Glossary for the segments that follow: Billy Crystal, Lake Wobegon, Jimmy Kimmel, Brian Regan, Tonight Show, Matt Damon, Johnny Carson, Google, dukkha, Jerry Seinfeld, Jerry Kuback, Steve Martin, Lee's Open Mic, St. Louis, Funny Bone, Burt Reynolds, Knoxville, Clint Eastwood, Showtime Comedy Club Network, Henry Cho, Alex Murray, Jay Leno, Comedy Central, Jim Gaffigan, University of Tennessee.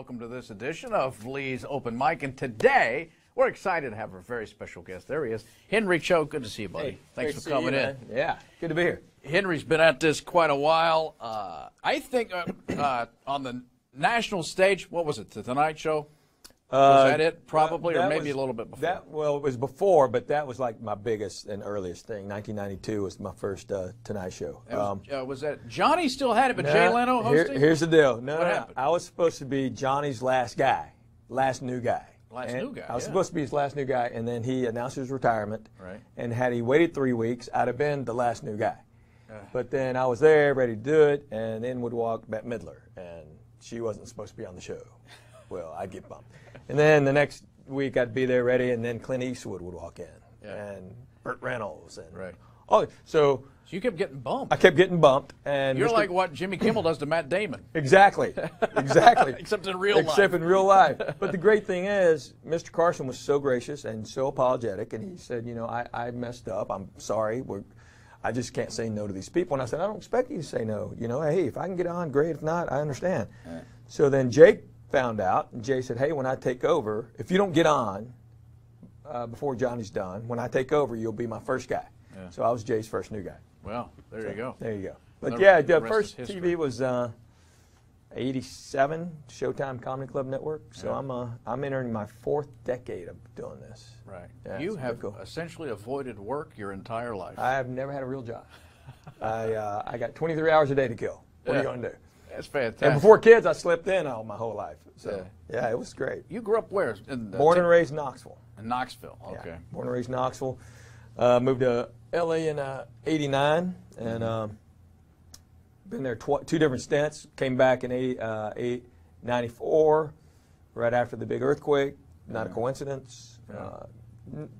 welcome to this edition of Lee's Open Mic. And today, we're excited to have a very special guest. There he is, Henry Cho. Good to see you, buddy. Hey, thanks for coming in. Yeah, good to be here. Henry's been at this quite a while. I think on the national stage, what was it, the Tonight Show? Was that it, probably, or maybe a little bit before? Well, it was before, but that was like my biggest and earliest thing. 1992 was my first Tonight Show. Was that Johnny still had it, but Jay Leno hosting? Here's the deal. No, I was supposed to be Johnny's last guy, last new guy. I was supposed to be his last new guy, and then he announced his retirement. Right. And had he waited 3 weeks, I'd have been the last new guy. But then I was there, ready to do it, and in would walk Bette Midler, and she wasn't supposed to be on the show. Well, I'd get bumped. And then the next week I'd be there ready, and then Clint Eastwood would walk in, and Burt Reynolds, and oh, so you kept getting bumped. I kept getting bumped, and you're like what Jimmy Kimmel does to Matt Damon. Exactly. Except in real life. Except in real life. But the great thing is, Mr. Carson was so gracious and so apologetic, and he said, you know, I messed up. I'm sorry. I just can't say no to these people. And I said, I don't expect you to say no. You know, hey, if I can get on, great. If not, I understand. Right. So then Jake found out, and Jay said, hey, when I take over, if you don't get on before Johnny's done, when I take over, you'll be my first guy. Yeah. So I was Jay's first new guy. Well, there you go. There you go. But yeah, the first TV was 87, Showtime Comedy Club Network. So yeah. I'm entering my fourth decade of doing this. Right. Yeah, you have essentially avoided work your entire life. I have never had a real job. I got 23 hours a day to kill. What are you going to do? That's fantastic. And before kids, I slept in all my whole life. So yeah, it was great. You grew up where? Born and raised Knoxville. In Knoxville, okay. Yeah. Born and raised Knoxville. Moved to L.A. in 89, and been there two different stints. Came back in 94, right after the big earthquake. Not a coincidence.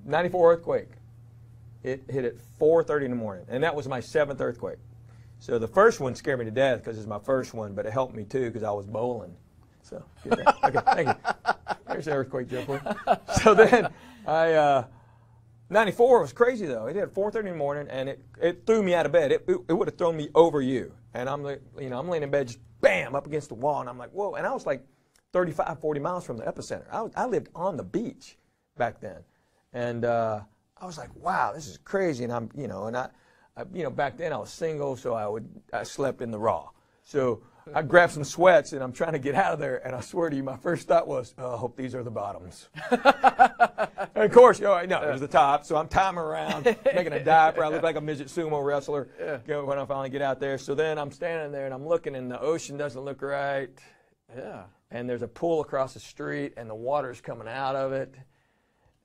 94 earthquake. It hit at 4:30 in the morning, and that was my 7th earthquake. So the first one scared me to death because it's my first one, but it helped me too because I was bowling. So okay, thank you. There's the earthquake jumper. So then I 94 was crazy though. It hit 4:30 in the morning, and it threw me out of bed. It would have thrown me over you. And I'm like, you know, I'm laying in bed, just bam, up against the wall, and I'm like, whoa. And I was like 35, 40 miles from the epicenter. I lived on the beach back then, and I was like, wow, this is crazy. And I'm, you know, and I, you know, back then I was single, so I slept in the raw. So I grabbed some sweats, and I'm trying to get out of there, and I swear to you, my first thought was, oh, I hope these are the bottoms. And of course, you know, no, it was the top, so I'm timing around, making a dive. I look like a midget sumo wrestler when I finally get out there. So then I'm standing there, and I'm looking, and the ocean doesn't look right. Yeah. And there's a pool across the street, and the water's coming out of it.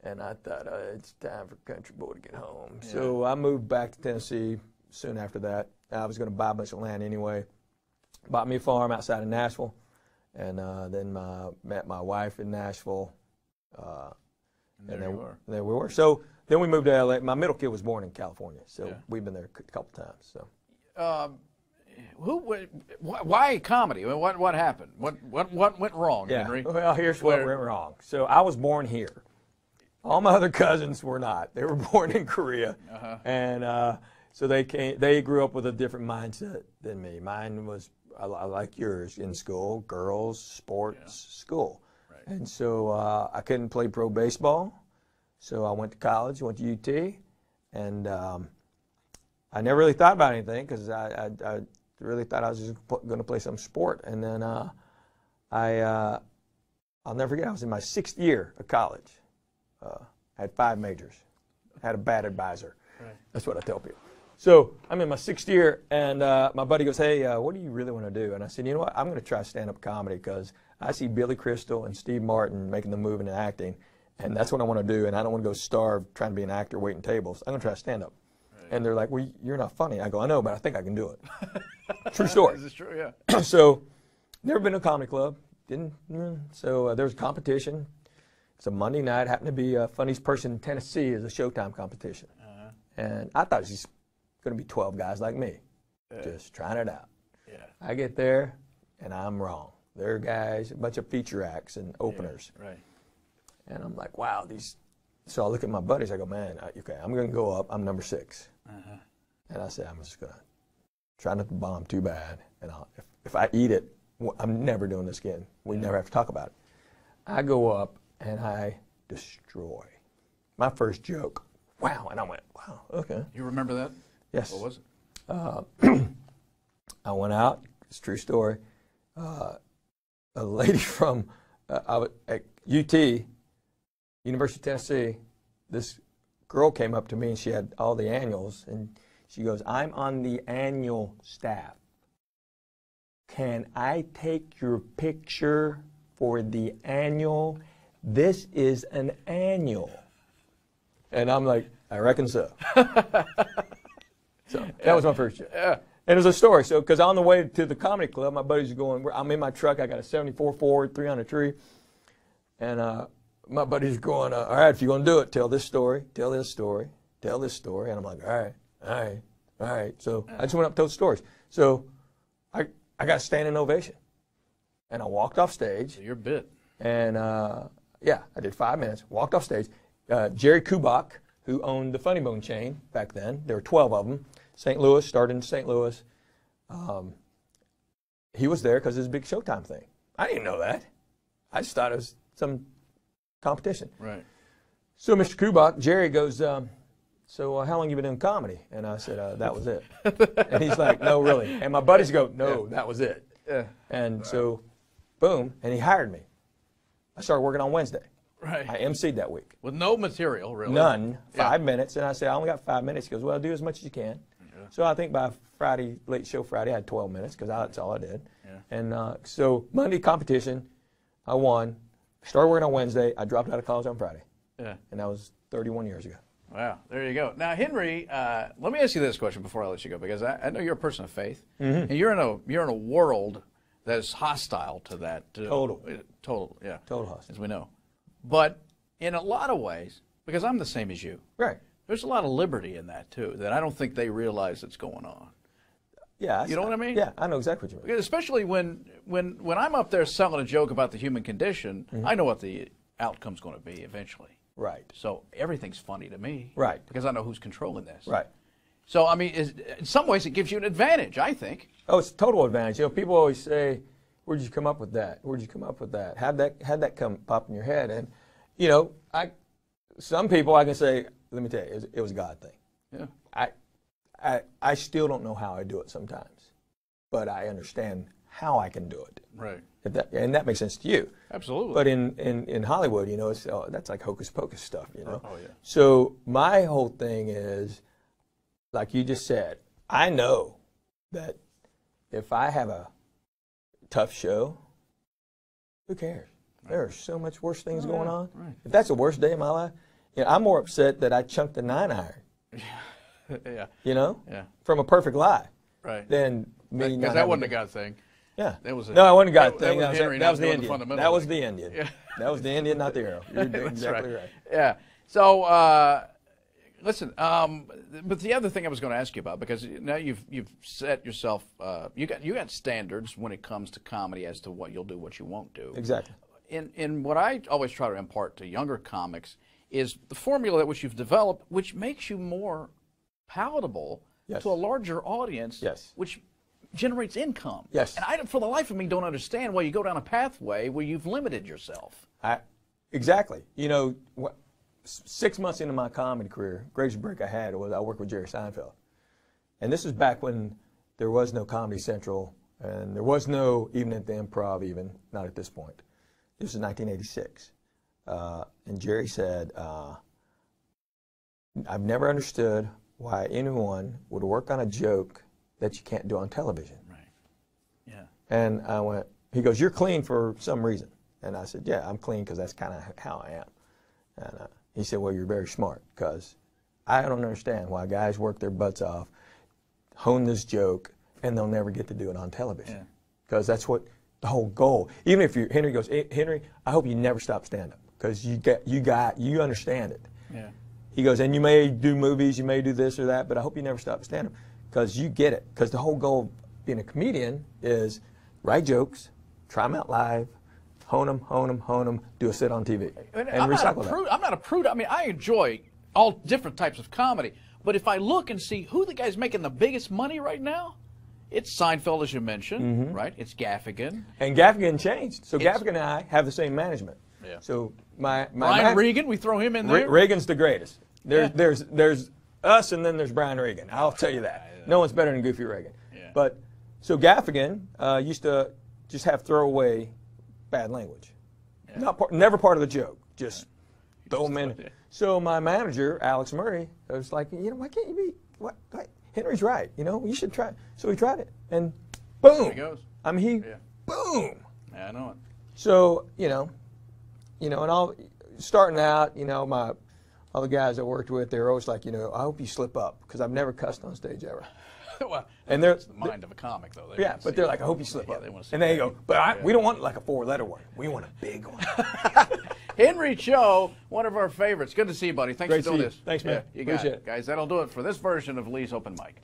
And I thought, oh, it's time for country boy to get home. Yeah. So I moved back to Tennessee soon after that. I was going to buy a bunch of land anyway. Bought me a farm outside of Nashville. And then met my wife in Nashville. And there we were. So then we moved to L.A. My middle kid was born in California. So we've been there a couple times. So. Why comedy? What happened? What went wrong, Henry? Well, here's what went wrong. So I was born here. All my other cousins were not. They were born in Korea, and so they grew up with a different mindset than me. Mine was like yours in school, girls, sports, school, and so I couldn't play pro baseball. So I went to college, went to UT, and I never really thought about anything because I really thought I was just going to play some sport. And then I'll never forget. I was in my 6th year of college. I had 5 majors. I had a bad advisor. Right. That's what I tell people. So I'm in my 6th year, and my buddy goes, hey, what do you really want to do? And I said, you know what? I'm going to try stand-up comedy because I see Billy Crystal and Steve Martin making the move into acting, and that's what I want to do, and I don't want to go starve trying to be an actor waiting tables. I'm going to try stand-up. Right. And they're like, well, you're not funny. I go, I know, but I think I can do it. True story. This is true, yeah. So never been to a comedy club. Didn't. So there was a competition. It's a Monday night. Happened to be funniest person in Tennessee is a Showtime competition, and I thought it was just going to be 12 guys like me, just trying it out. Yeah. I get there, and I'm wrong. There are guys, a bunch of feature acts and openers, and I'm like, wow, these. So I look at my buddies. I go, man, okay, I'm going to go up. I'm number 6, and I say, I'm just going to try not to bomb too bad, and if I eat it, I'm never doing this again. We never have to talk about it. I go up and I destroy. My first joke, wow, and I went, wow, okay. You remember that? Yes. What was it? I went out, it's a true story, a lady from at UT, University of Tennessee, this girl came up to me and she had all the annuals and she goes, I'm on the annual staff. Can I take your picture for the annual? This is an annual. And I'm like, I reckon so. So that was my first year. Yeah. And it was a story. So, because on the way to the comedy club, my buddies are going, I'm in my truck. I got a 74 Ford, 300 tree. And my buddies are going, all right, if you're going to do it, tell this story, tell this story, tell this story. And I'm like, all right, all right, all right. So I just went up and told stories. So I got a standing ovation. And I walked off stage. Your bit. And yeah, I did 5 minutes, walked off stage. Jerry Kuback, who owned the Funny Bone chain back then. There were 12 of them. St. Louis, started in St. Louis. He was there because it was a big Showtime thing. I didn't know that. I just thought it was some competition. Right. So Mr. Kuback, Jerry goes, so how long you been doing comedy? And I said, that was it. And he's like, no, really. And my buddies go, no, that was it. Yeah. And so, boom, and he hired me. I started working on Wednesday. Right. I emceed that week. With no material, really. None. 5 minutes. And I said, I only got 5 minutes. He goes, well, do as much as you can. Yeah. So I think by Friday, late show Friday, I had 12 minutes because that's all I did. Yeah. And so Monday competition, I won. Started working on Wednesday. I dropped out of college on Friday. Yeah. And that was 31 years ago. Wow. There you go. Now, Henry, let me ask you this question before I let you go, because I know you're a person of faith. Mm-hmm. And you're in a world that is hostile to that. Total. Yeah. Total hostile. As we know. But in a lot of ways, because I'm the same as you. Right. There's a lot of liberty in that, too, that I don't think they realize that's going on. Yeah. You know what I mean? Yeah, I know exactly what you mean. Because especially when I'm up there selling a joke about the human condition, mm-hmm. I know what the outcome's going to be eventually. Right. So everything's funny to me. Right. Because I know who's controlling this. Right. So, I mean, in some ways it gives you an advantage, I think. Oh, it's a total advantage. You know, people always say, where'd you come up with that? Where'd you come up with that? How'd that come pop in your head? And, you know, some people I can say, let me tell you, it was a God thing. Yeah. I still don't know how I do it sometimes, but I understand how I can do it. Right. And that makes sense to you. Absolutely. But in Hollywood, you know, it's that's like hocus pocus stuff, you know. Oh yeah. So my whole thing is, like you just said, I know that if I have a tough show, who cares? Right. There are so much worse things going on. Right. If that's the worst day of my life, you know, I'm more upset that I chunked the 9-iron. Yeah. You know? Yeah. From a perfect lie. Right. Than me. Because that wasn't a God thing. Yeah. That was no, it wasn't a God thing. That was the Indian. That was the Indian. Yeah. That was the Indian, not the arrow. You're exactly right. Yeah. So listen, but the other thing I was going to ask you about, because now you've set yourself, you got standards when it comes to comedy as to what you'll do, what you won't do. Exactly. And what I always try to impart to younger comics is the formula that which you've developed, which makes you more palatable to a larger audience, which generates income. Yes. And I, for the life of me, don't understand why you go down a pathway where you've limited yourself. Exactly. You know what? 6 months into my comedy career, greatest break I had was I worked with Jerry Seinfeld. And this was back when there was no Comedy Central, and there was no even at the Improv, even, not at this point. This was 1986. And Jerry said, I've never understood why anyone would work on a joke that you can't do on television. Right. Yeah. And I went, he goes, you're clean for some reason. And I said, yeah, I'm clean because that's kind of how I am. And he said, well, you're very smart, because I don't understand why guys work their butts off, hone this joke, and they'll never get to do it on television. Because that's what the whole goal. Even if you, Henry goes, Henry, I hope you never stop stand-up, because you understand it. Yeah. He goes, and you may do movies, you may do this or that, but I hope you never stop stand-up, because you get it. Because the whole goal of being a comedian is write jokes, try them out live, hone them, do a sit on TV, and I'm recycle that. I'm not a prude. I mean, I enjoy all different types of comedy, but if I look and see who the guy's making the biggest money right now, It's Seinfeld, as you mentioned, right? It's Gaffigan. And Gaffigan changed. So Gaffigan and I have the same management. Yeah. So Brian Regan, we throw him in there. Regan's the greatest. There's us, and then there's Brian Regan. I'll tell you that. No one's better than Goofy Regan. Yeah. But so Gaffigan used to just have throwaway bad language. Yeah. Never part of the joke. Just throw them in. So my manager, Alex Murray, was like, you know, why can't you be Henry's right, you know, you should try. So he tried it, and boom. There he goes. I mean, he, boom. Yeah, I know it. So, you know, and all, starting out, you know, all the guys I worked with, they were always like, you know, I hope you slip up, because I've never cussed on stage ever. Well, and that's the mind of a comic, though. They but they're like, I hope you slip up. They want to see and they go, but we don't want like a four-letter one. We want a big one. Henry Cho, one of our favorites. Good to see you, buddy. Thanks for doing this. Thanks, man. You got it. Guys, that'll do it for this version of Lee's Open Mic.